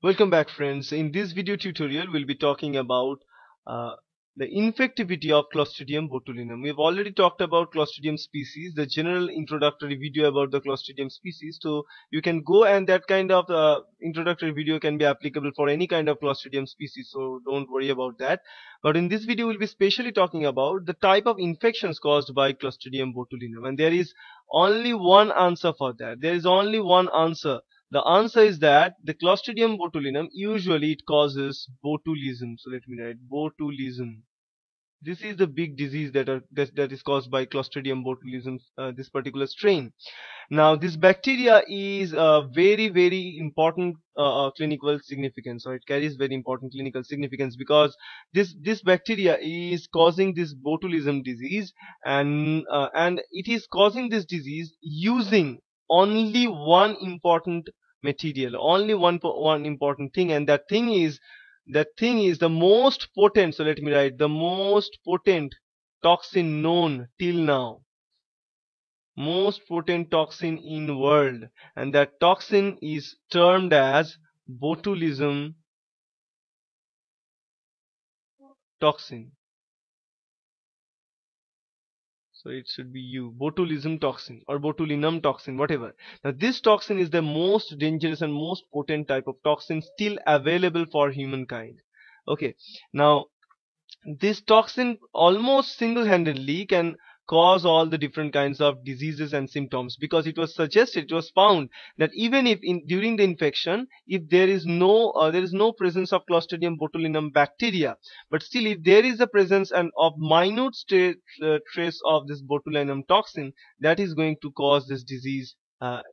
Welcome back, friends. In this video tutorial we'll be talking about the infectivity of Clostridium botulinum. We've already talked about Clostridium species, the general introductory video about the Clostridium species, so you can go and that kind of introductory video can be applicable for any kind of Clostridium species, so don't worry about that. But in this video we'll be specially talking about the type of infections caused by Clostridium botulinum, and there is only one answer for that. There is only one answer. The answer is that the Clostridium botulinum, usually it causes botulism. So let me write botulism. This is the big disease that is caused by Clostridium botulinum, this particular strain. Now this bacteria is very, very important clinical significance, or it carries very important clinical significance, because this bacteria is causing this botulism disease, and it is causing this disease using only one important material, only one important thing, and that thing is the most potent, so let me write, the most potent toxin known till now, most potent toxin in world, and that toxin is termed as botulism toxin. So it should be botulism toxin or botulinum toxin, whatever. Now this toxin is the most dangerous and most potent type of toxin still available for humankind. Okay, now this toxin almost single-handedly can cause all the different kinds of diseases and symptoms, because it was suggested, it was found that even if during the infection, if there is no presence of Clostridium botulinum bacteria, but still if there is a presence and of minute trace of this botulinum toxin, that is going to cause this disease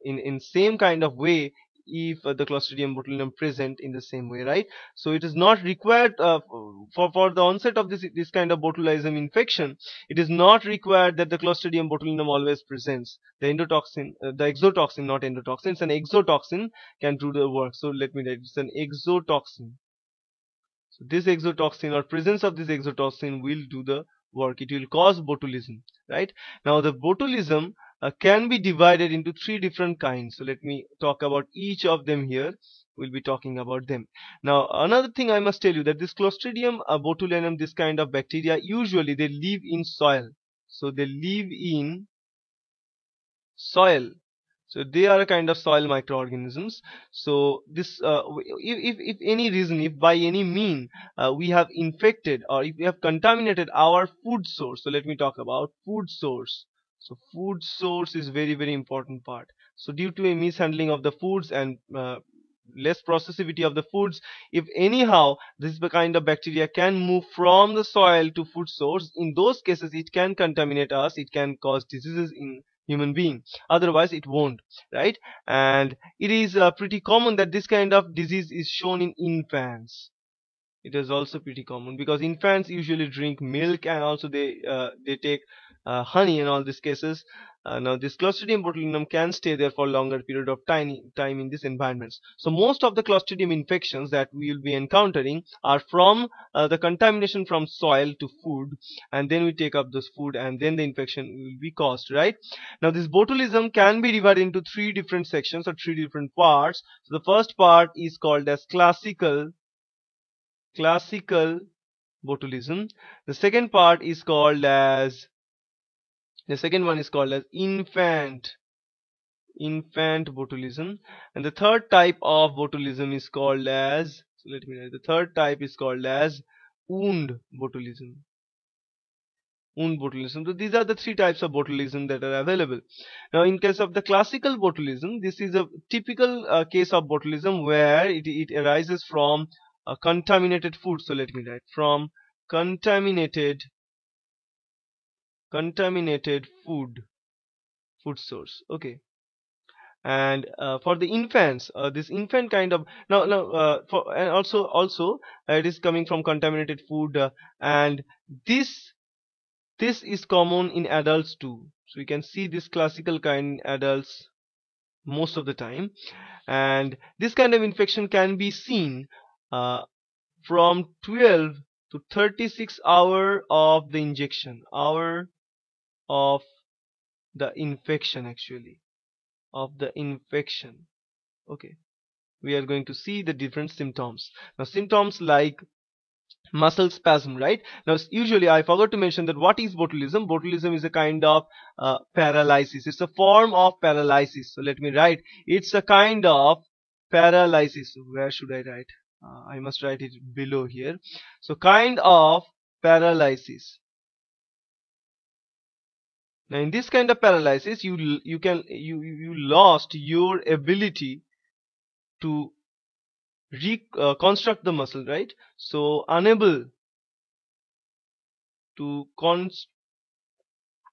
in same kind of way if the Clostridium botulinum present in the same way, right? So it is not required for the onset of this kind of botulism infection, it is not required that the Clostridium botulinum always presents. The endotoxin, the exotoxin, not endotoxin, it's an exotoxin, can do the work. So let me write, it's an exotoxin. So this exotoxin or presence of this exotoxin will do the work. It will cause botulism, right? Now the botulism can be divided into three different kinds, so let me talk about each of them here. We'll be talking about them. Now another thing I must tell you, that this Clostridium botulinum, this kind of bacteria, usually they live in soil, so they live in soil, so they are a kind of soil microorganisms. So this if any reason, if by any mean we have infected or if we have contaminated our food source, so let me talk about food source. So food source is very, very important part. So due to a mishandling of the foods and less processivity of the foods, if anyhow this kind of bacteria can move from the soil to food source, in those cases it can contaminate us, it can cause diseases in human being, otherwise it won't, right? And it is pretty common that this kind of disease is shown in infants. It is also pretty common because infants usually drink milk, and also they take honey in all these cases. Now this Clostridium botulinum can stay there for a longer period of time in these environments. So most of the Clostridium infections that we will be encountering are from the contamination from soil to food, and then we take up this food and then the infection will be caused, right? Now this botulism can be divided into three different sections or three different parts. So the first part is called as classical botulism. The second part is called as infant botulism, and the third type of botulism is called as, so let me write, the third type is called as wound botulism. So these are the three types of botulism that are available. Now in case of the classical botulism, this is a typical case of botulism where it arises from a contaminated food. So let me write, from contaminated food source. Okay, and for the infants, this infant kind of, it is coming from contaminated food, and this is common in adults too. So we can see this classical kind in adults most of the time, and this kind of infection can be seen from 12 to 36 hours of the injection, of the infection. Okay, we are going to see the different symptoms. Now, symptoms like muscle spasm, right? Now, usually I forgot to mention that what is botulism? Botulism is a kind of paralysis. It's a form of paralysis. So let me write. It's a kind of paralysis. Where should I write? I must write it below here. So kind of paralysis. Now, in this kind of paralysis, you lost your ability to reconstruct the muscle, right? So unable to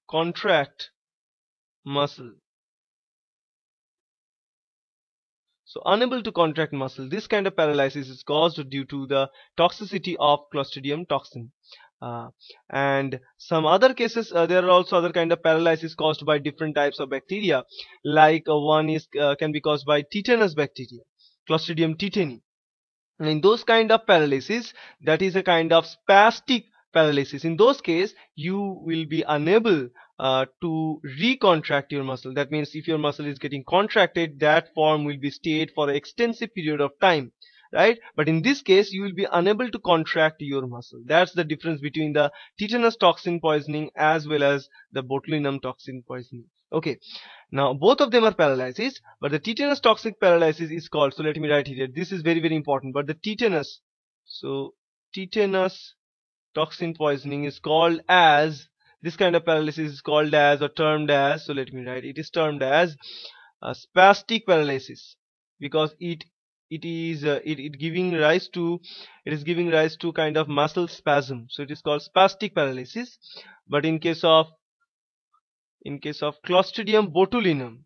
contract muscle. So unable to contract muscle, this kind of paralysis is caused due to the toxicity of Clostridium toxin. And some other cases, there are also other kind of paralysis caused by different types of bacteria. Like one is can be caused by tetanus bacteria, Clostridium tetani. And in those kind of paralysis, that is a kind of spastic paralysis. In those cases, you will be unable to recontract your muscle. That means if your muscle is getting contracted, that form will be stayed for an extensive period of time, right? But in this case, you will be unable to contract your muscle. That's the difference between the tetanus toxin poisoning as well as the botulinum toxin poisoning. Okay, now both of them are paralysis, but the tetanus toxic paralysis is called, so let me write here, this is very, very important, but the tetanus, so tetanus toxin poisoning is called as, this kind of paralysis is called as or termed as, so let me write, it is termed as spastic paralysis, because it is giving rise to kind of muscle spasm. So it is called spastic paralysis. But in case of Clostridium botulinum,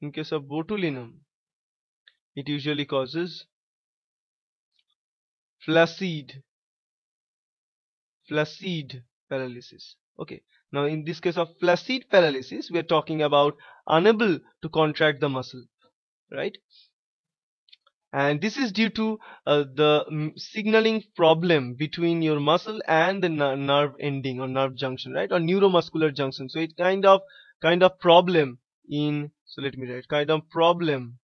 in case of botulinum, it usually causes flaccid paralysis. Okay, now in this case of flaccid paralysis, we are talking about unable to contract the muscle, right? And this is due to the signaling problem between your muscle and the nerve ending or nerve junction, right? Or neuromuscular junction. So it kind of problem in, so let me write, kind of problem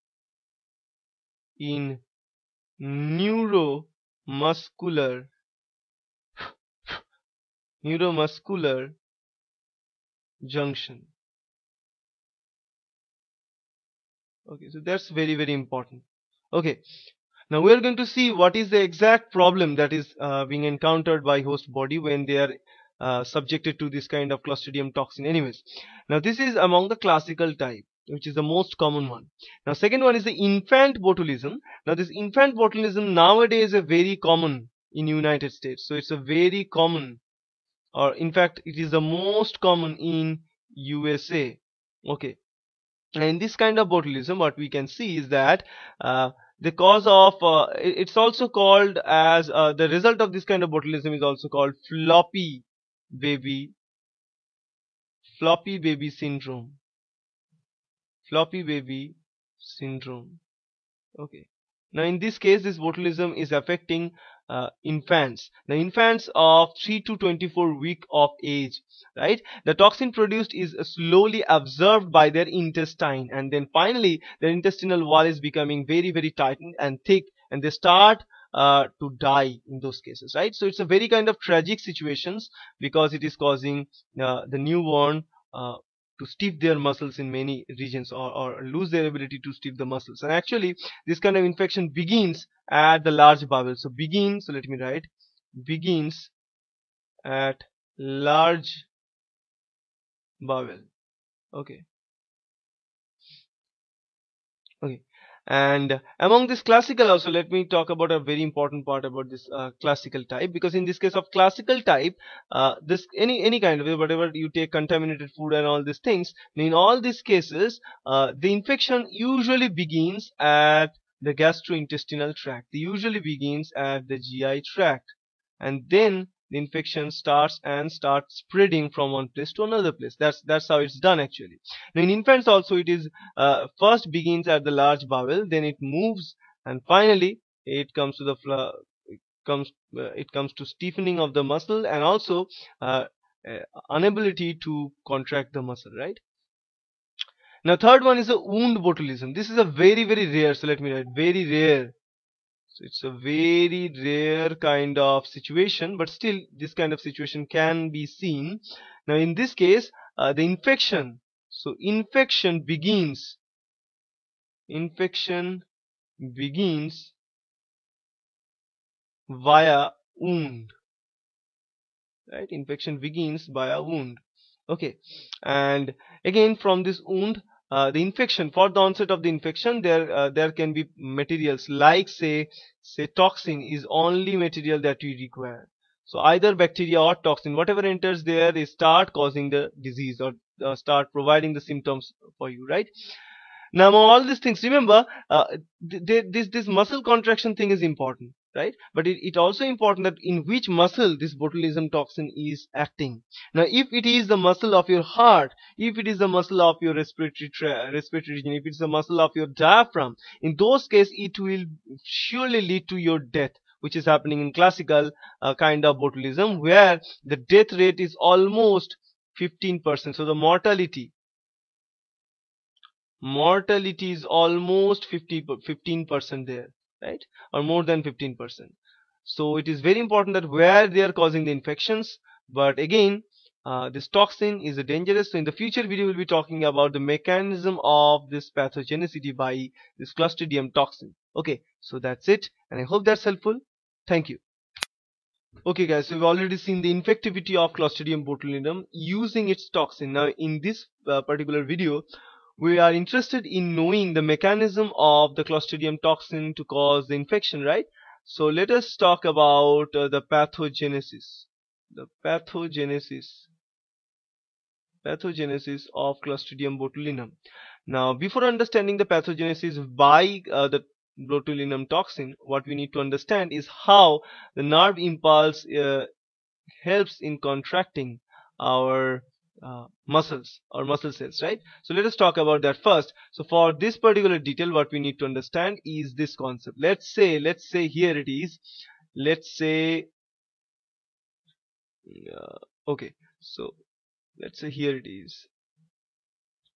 in neuromuscular junction. Okay, so that's very, very important. Okay, now we are going to see what is the exact problem that is being encountered by host body when they are subjected to this kind of Clostridium toxin. Anyways, now this is among the classical type, which is the most common one. Now second one is the infant botulism. Now this infant botulism nowadays is very common in United States. So it's a very common, or in fact it is the most common in USA. Okay. And in this kind of botulism, what we can see is that the cause of it's also called as the result of this kind of botulism is also called floppy baby syndrome. Floppy baby syndrome. Okay. Now in this case, this botulism is affecting infants. The infants of 3 to 24 weeks of age, right? The toxin produced is slowly absorbed by their intestine, and then finally their intestinal wall is becoming very, very tightened and thick, and they start to die in those cases, right? So it's a very kind of tragic situations, because it is causing the newborn to stiff their muscles in many regions, or lose their ability to stiff the muscles. And actually this kind of infection begins at the large bowel. So begins, so let me write, begins at large bowel. Okay. Okay. And among this classical also, let me talk about a very important part about this classical type, because in this case of classical type, this any kind of, whatever you take contaminated food and all these things, in all these cases the infection usually begins at the gastrointestinal tract. It usually begins at the GI tract, and then the infection starts spreading from one place to another place. That's how it's done actually. Now in infants also, it is first begins at the large bowel, then it moves, and finally it comes to the it comes to stiffening of the muscle, and also inability to contract the muscle, right? Now third one is a wound botulism. This is a very, very rare, so let me write very rare. So it's a very rare kind of situation, but still this kind of situation can be seen. Now in this case the infection, so infection begins via wound, right? Infection begins by a wound, okay. And again from this wound, the infection, for the onset of the infection there can be materials like say toxin is only material that we require. So either bacteria or toxin, whatever enters there, they start causing the disease or start providing the symptoms for you, right? Now all these things, remember this muscle contraction thing is important, right? But it also important that in which muscle this botulism toxin is acting. Now if it is the muscle of your heart, if it is the muscle of your respiratory region, if it's the muscle of your diaphragm, in those cases it will surely lead to your death, which is happening in classical kind of botulism, where the death rate is almost 15%. So the mortality is almost 15% there, right? Or more than 15%. So it is very important that where they are causing the infections. But again this toxin is dangerous. So in the future video we'll be talking about the mechanism of this pathogenicity by this Clostridium toxin, okay. So that's it, and I hope that's helpful. Thank you. Okay guys, so we've already seen the infectivity of Clostridium botulinum using its toxin. Now in this particular video we are interested in knowing the mechanism of the Clostridium toxin to cause the infection, right? So let us talk about the pathogenesis. The pathogenesis of Clostridium botulinum. Now before understanding the pathogenesis by the botulinum toxin, what we need to understand is how the nerve impulse helps in contracting our muscles or muscle cells, right? So let us talk about that first. So for this particular detail what we need to understand is this concept. Let's say here it is, okay, so let's say here it is,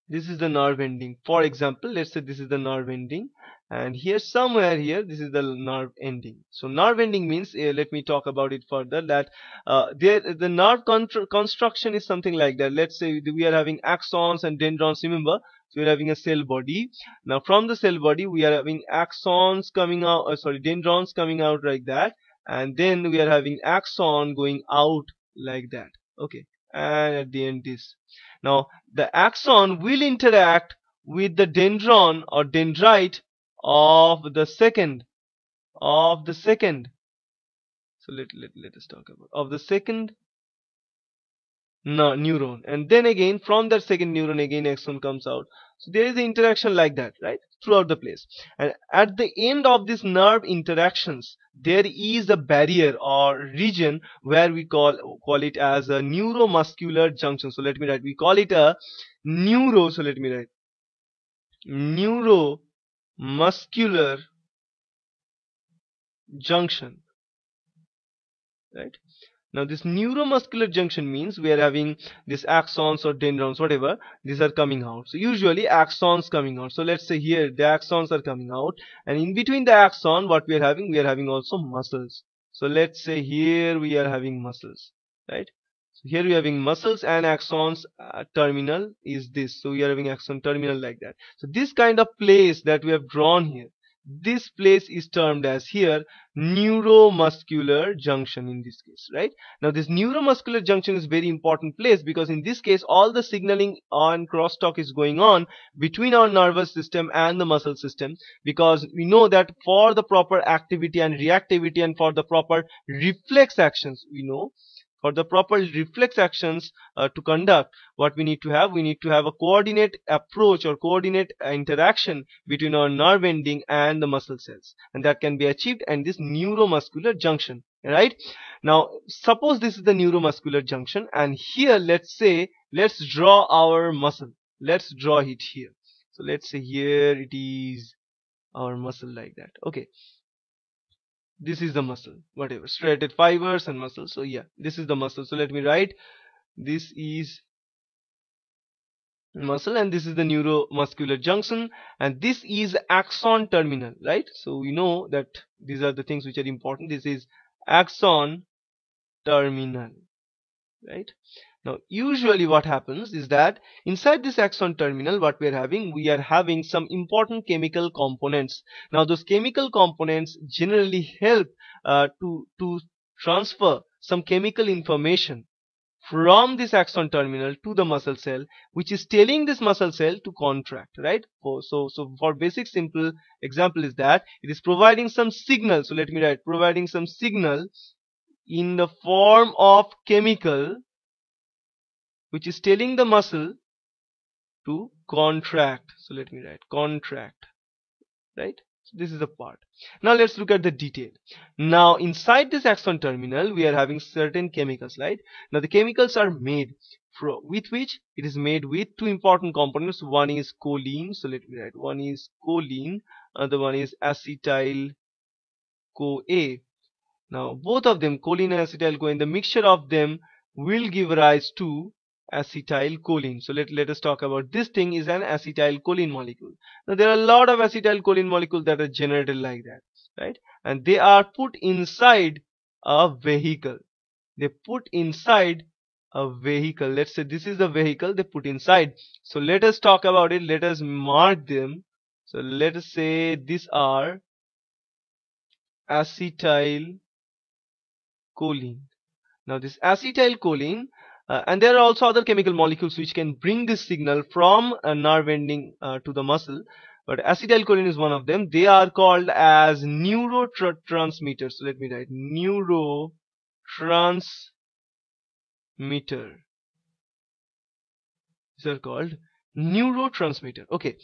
this is the nerve ending. For example, let's say this is the nerve ending, and here somewhere here this is the nerve ending. So nerve ending means, let me talk about it further, that the nerve construction is something like that. Let's say we are having axons and dendrons, remember? So we are having a cell body. Now from the cell body we are having axons coming out, dendrons coming out like that, and then we are having axon going out like that, okay. And at the end this. Now the axon will interact with the dendron or dendrite of the second. So let us talk about of the second neuron, and then again from that second neuron again axon comes out. So there is an interaction like that, right, throughout the place. And at the end of this nerve interactions there is a barrier or region where we call it as a neuromuscular junction. So let me write, we call it a neuro, so let me write neuromuscular junction, right? Now this neuromuscular junction means we are having these axons or dendrons, whatever, these are coming out. So usually axons coming out. So let's say here the axons are coming out, and in between the axon what we are having also muscles. So let's say here we are having muscles, right? So here we are having muscles and axons terminal is this. So we are having axon terminal like that. So this kind of place that we have drawn here, this place is termed as here neuromuscular junction in this case, right? Now this neuromuscular junction is very important place, because in this case all the signaling on crosstalk is going on between our nervous system and the muscle system, because we know that for the proper activity and reactivity and for the proper reflex actions, we know for the proper reflex actions to conduct, what we need to have a coordinate approach or coordinate interaction between our nerve ending and the muscle cells, and that can be achieved in this neuromuscular junction, right? Now suppose this is the neuromuscular junction, and here let's say let's draw our muscle, let's draw it here. So let's say here it is our muscle like that, okay. This is the muscle, whatever, striated fibers and muscle. So yeah, this is the muscle. So let me write, this is muscle, and this is the neuromuscular junction, and this is axon terminal, right? So we know that these are the things which are important. This is axon terminal, right? Now usually what happens is that inside this axon terminal, what we are having some important chemical components. Now those chemical components generally help to transfer some chemical information from this axon terminal to the muscle cell, which is telling this muscle cell to contract, right? So for basic simple example is that it is providing some signal. So let me write, providing some signal in the form of chemical, which is telling the muscle to contract. So let me write contract, right? So this is the part. Now let's look at the detail. Now inside this axon terminal, we are having certain chemicals, right? Now the chemicals are made with which it is made with two important components. One is choline. So let me write, one is choline, other one is acetyl CoA. Now both of them, choline and acetyl CoA, and the mixture of them will give rise to acetylcholine. So let us talk about this thing is an acetylcholine molecule. Now there are a lot of acetylcholine molecules that are generated like that, right? And they are put inside a vehicle. They put inside a vehicle. Let's say this is the vehicle they put inside. So let us talk about it. Let us mark them. So let us say these are acetylcholine. Now this acetylcholine, and there are also other chemical molecules which can bring this signal from a nerve ending to the muscle, but acetylcholine is one of them. They are called as neurotransmitters. So let me write neurotransmitter. These are called neurotransmitter. Okay,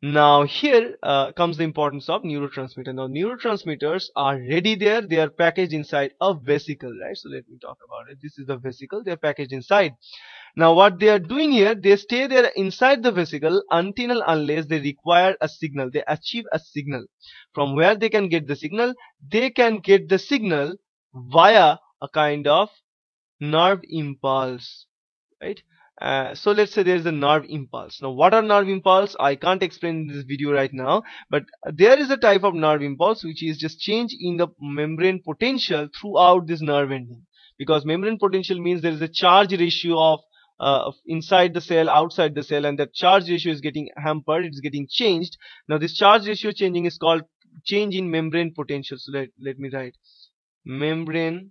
now here comes the importance of neurotransmitter. Now neurotransmitters are ready there. They are packaged inside a vesicle, right? So let me talk about it. This is the vesicle. They are packaged inside. Now what they are doing here, they stay there inside the vesicle until unless they require a signal. They achieve a signal. From where they can get the signal? They can get the signal via a kind of nerve impulse, right? So let's say there is a nerve impulse. Now what are nerve impulse? I can't explain in this video right now, but there is a type of nerve impulse which is just change in the membrane potential throughout this nerve ending, because membrane potential means there is a charge ratio of inside the cell, outside the cell, and that charge ratio is getting hampered, it's getting changed. Now this charge ratio changing is called change in membrane potential. So let me write membrane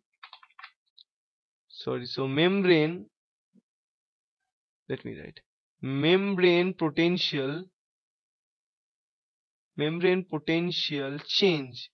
potential, membrane potential change.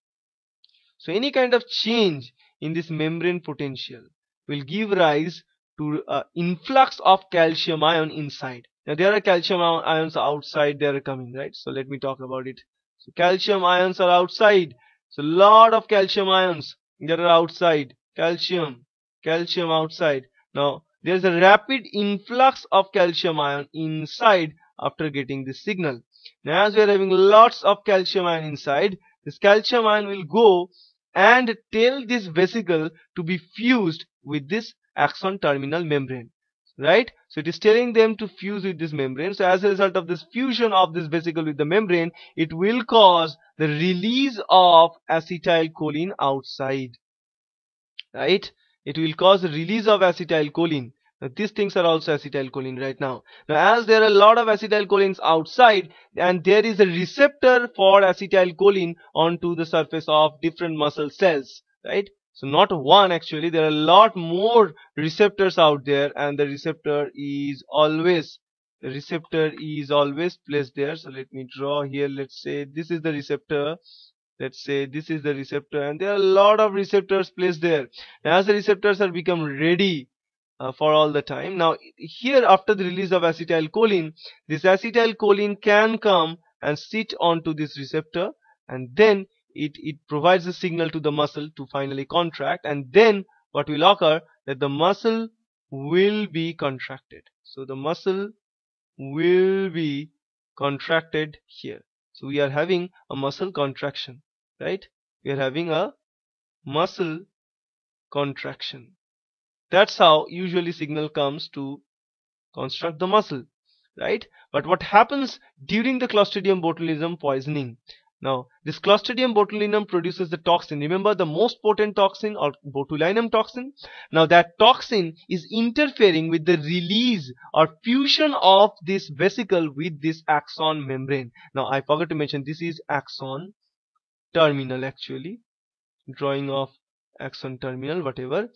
So any kind of change in this membrane potential will give rise to influx of calcium ion inside. Now there are calcium ions outside, they are coming, right? So let me talk about it. So calcium ions are outside. So lot of calcium ions that are outside, calcium outside. Now there is a rapid influx of calcium ion inside after getting this signal. Now as we are having lots of calcium ion inside, this calcium ion will go and tell this vesicle to be fused with this axon terminal membrane, right? So it is telling them to fuse with this membrane. So as a result of this fusion of this vesicle with the membrane, it will cause the release of acetylcholine outside, right? It will cause the release of acetylcholine. Now, these things are also acetylcholine right now. Now, as there are a lot of acetylcholines outside, and there is a receptor for acetylcholine onto the surface of different muscle cells, right? So, not one actually, there are a lot more receptors out there, and the receptor is always placed there. So, let me draw here. Let's say this is the receptor. Let's say this is the receptor, and there are a lot of receptors placed there. Now, as the receptors are become ready for all the time, now here after the release of acetylcholine, this acetylcholine can come and sit onto this receptor, and then it provides a signal to the muscle to finally contract, and then what will occur that the muscle will be contracted. So the muscle will be contracted here. So we are having a muscle contraction, right? We are having a muscle contraction. That's how usually signal comes to construct the muscle. right? But what happens during the Clostridium botulinum poisoning? Now, this Clostridium botulinum produces the toxin. Remember the most potent toxin, or botulinum toxin. Now, that toxin is interfering with the release or fusion of this vesicle with this axon membrane. Now, I forgot to mention this is axon terminal actually. Drawing of axon terminal, whatever.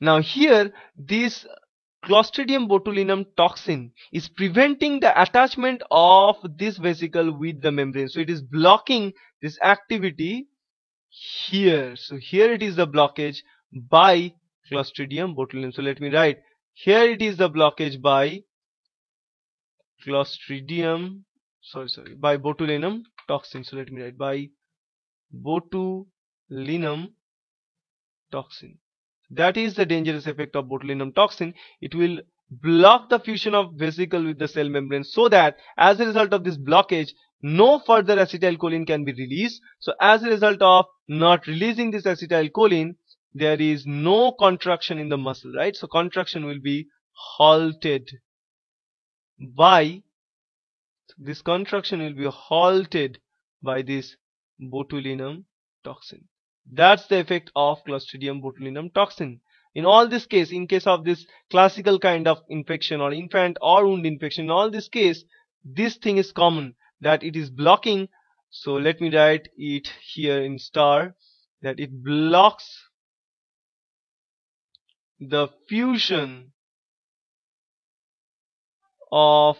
Now, here, this Clostridium botulinum toxin is preventing the attachment of this vesicle with the membrane. So it is blocking this activity here. So here it is the blockage by Clostridium botulinum. So let me write. Here it is the blockage by by botulinum toxin. So let me write by botulinum toxin. That is the dangerous effect of botulinum toxin. It will block the fusion of vesicle with the cell membrane, so that as a result of this blockage, no further acetylcholine can be released. So as a result of not releasing this acetylcholine, there is no contraction in the muscle, right? So contraction will be halted by this botulinum toxin. That's the effect of Clostridium botulinum toxin. In all this case, in case of this classical kind of infection or infant or wound infection, in all this case, this thing is common, that it is blocking. So let me write it here in star, that it blocks the fusion of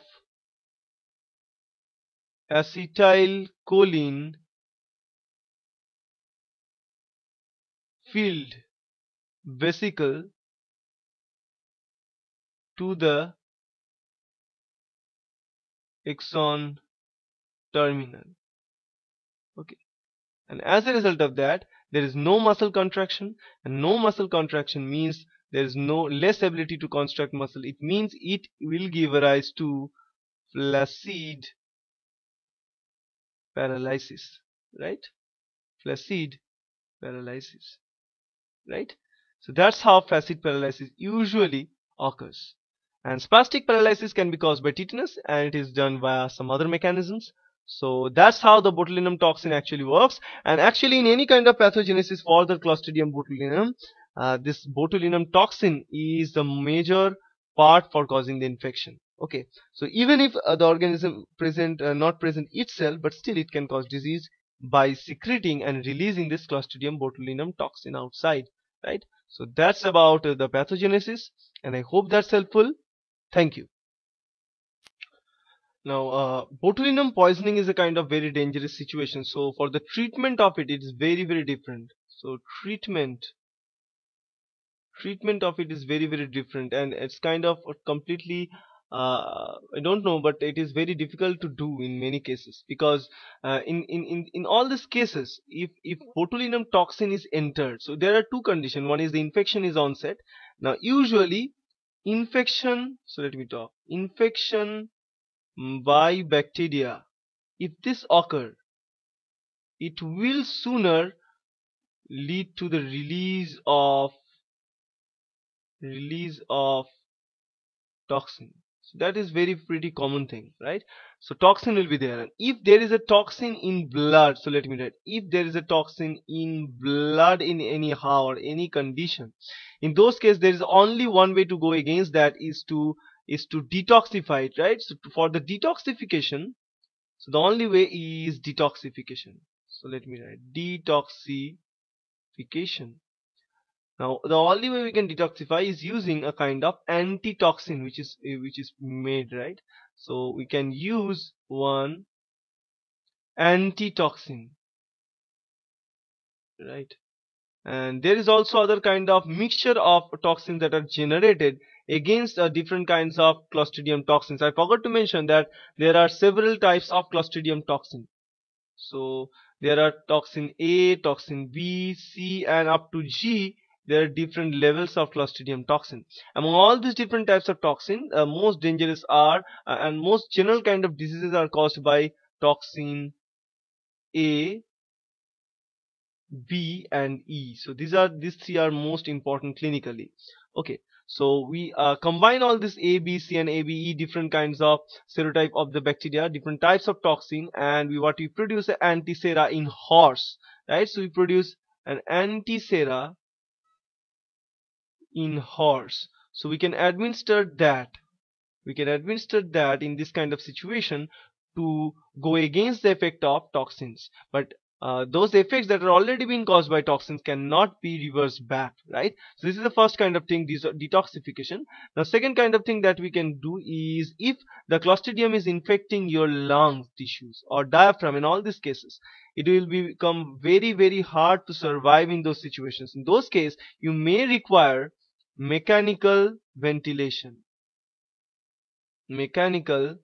acetylcholine filled vesicle to the axon terminal. Okay, and as a result of that, there is no muscle contraction, and no muscle contraction means there is no less ability to contract muscle. It means it will give rise to flaccid paralysis, right? Flaccid paralysis. Right, so that's how flaccid paralysis usually occurs. And spastic paralysis can be caused by tetanus, and it is done via some other mechanisms. So that's how the botulinum toxin actually works. And actually, in any kind of pathogenesis for the Clostridium botulinum, this botulinum toxin is the major part for causing the infection. Okay, so even if the organism not present itself, but still it can cause disease by secreting and releasing this Clostridium botulinum toxin outside, right? So that's about the pathogenesis, and I hope that's helpful. Thank you. Now, botulinum poisoning is a kind of very dangerous situation. So for the treatment of it, it is very, very different. So treatment of it is very, very different, and it's kind of completely I don't know, but it is very difficult to do in many cases, because in all these cases, if botulinum toxin is entered, so there are two conditions. One is the infection is onset. Now usually infection, so let me talk, infection by bacteria, if this occurs, it will sooner lead to the release of toxin. So that is pretty common thing, right? So toxin will be there. And if there is a toxin in blood, so let me write, if there is a toxin in blood in anyhow or any condition, in those cases there is only one way to go against that, is to detoxify it, right? So for the detoxification, so the only way is detoxification. So let me write detoxification. Now the only way we can detoxify is using a kind of antitoxin which is made, right? So we can use one antitoxin, right? And there is also other kind of mixture of toxins that are generated against different kinds of Clostridium toxins. I forgot to mention that there are several types of Clostridium toxin. So there are toxin A, toxin B, C, and up to G. There are different levels of Clostridium toxin. Among all these different types of toxin, most dangerous are and most general kind of diseases are caused by toxin A, B, and E. So these three are most important clinically. Okay, So we combine all this A, B, C and ABE, different kinds of serotype of the bacteria, different types of toxin, and we produce an antisera in horse, right? So we produce an antisera in horse. So we can administer that. We can administer that in this kind of situation to go against the effect of toxins. But those effects that are already being caused by toxins cannot be reversed back, right? So this is the first kind of thing, detoxification. Now, second kind of thing that we can do is if the Clostridium is infecting your lung tissues or diaphragm, in all these cases, it will become very, very hard to survive in those situations. In those cases, you may require mechanical ventilation. Mechanical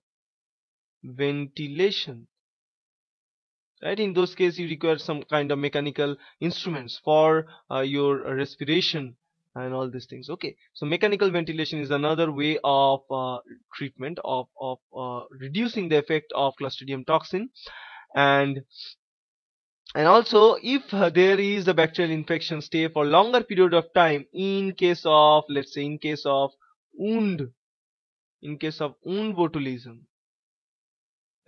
ventilation, right? In those cases, you require some kind of mechanical instruments for your respiration and all these things. Okay, so mechanical ventilation is another way of treatment of reducing the effect of Clostridium toxin. And also, if there is a bacterial infection, stay for longer period of time, in case of, let's say, in case of wound botulism,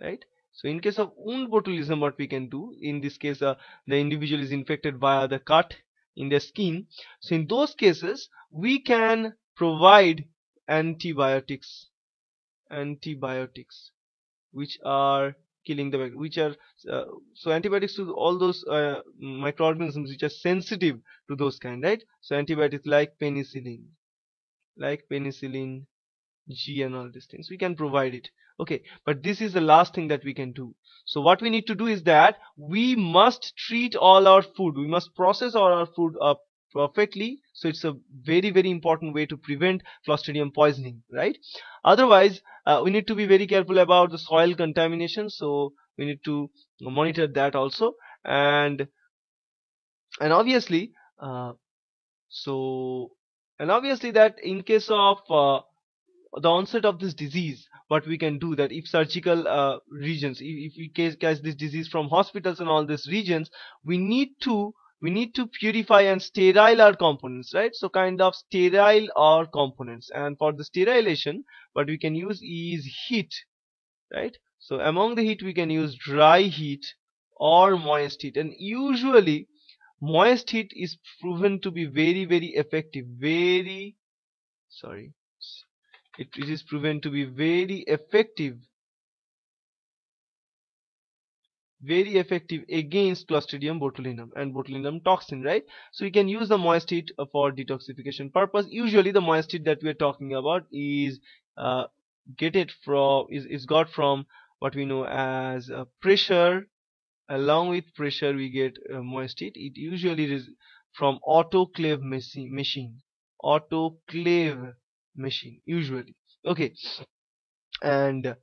right? So in case of wound botulism, what we can do in this case, the individual is infected via the cut in the skin. So in those cases, we can provide antibiotics which are killing the bacteria, which are so antibiotics to all those microorganisms which are sensitive to those kind, right? So antibiotics like penicillin G and all these things, we can provide it. Okay, but this is the last thing that we can do. So what we need to do is that we must treat all our food, we must process all our food up perfectly. So it's a very, very important way to prevent Clostridium poisoning, right? Otherwise, we need to be very careful about the soil contamination, so we need to monitor that also. And obviously that in case of the onset of this disease, what we can do that if surgical regions, if we catch this disease from hospitals and all these regions, we need to purify and sterile our components, right? So kind of sterile our components, and for the sterilization, what we can use is heat, right? So among the heat, we can use dry heat or moist heat, and usually moist heat is proven to be very, very effective, it is proven to be very effective against Clostridium botulinum and botulinum toxin, right? So you can use the moist heat for detoxification purpose. Usually the moist heat that we are talking about is got from what we know as pressure. Along with pressure, we get moist heat. It usually is from autoclave machine. Usually. Okay, and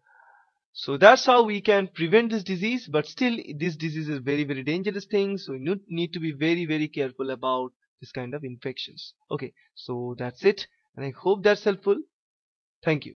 so that's how we can prevent this disease. But still, this disease is very, very dangerous thing, so you need to be very, very careful about this kind of infections. Okay, so that's it, and I hope that's helpful. Thank you.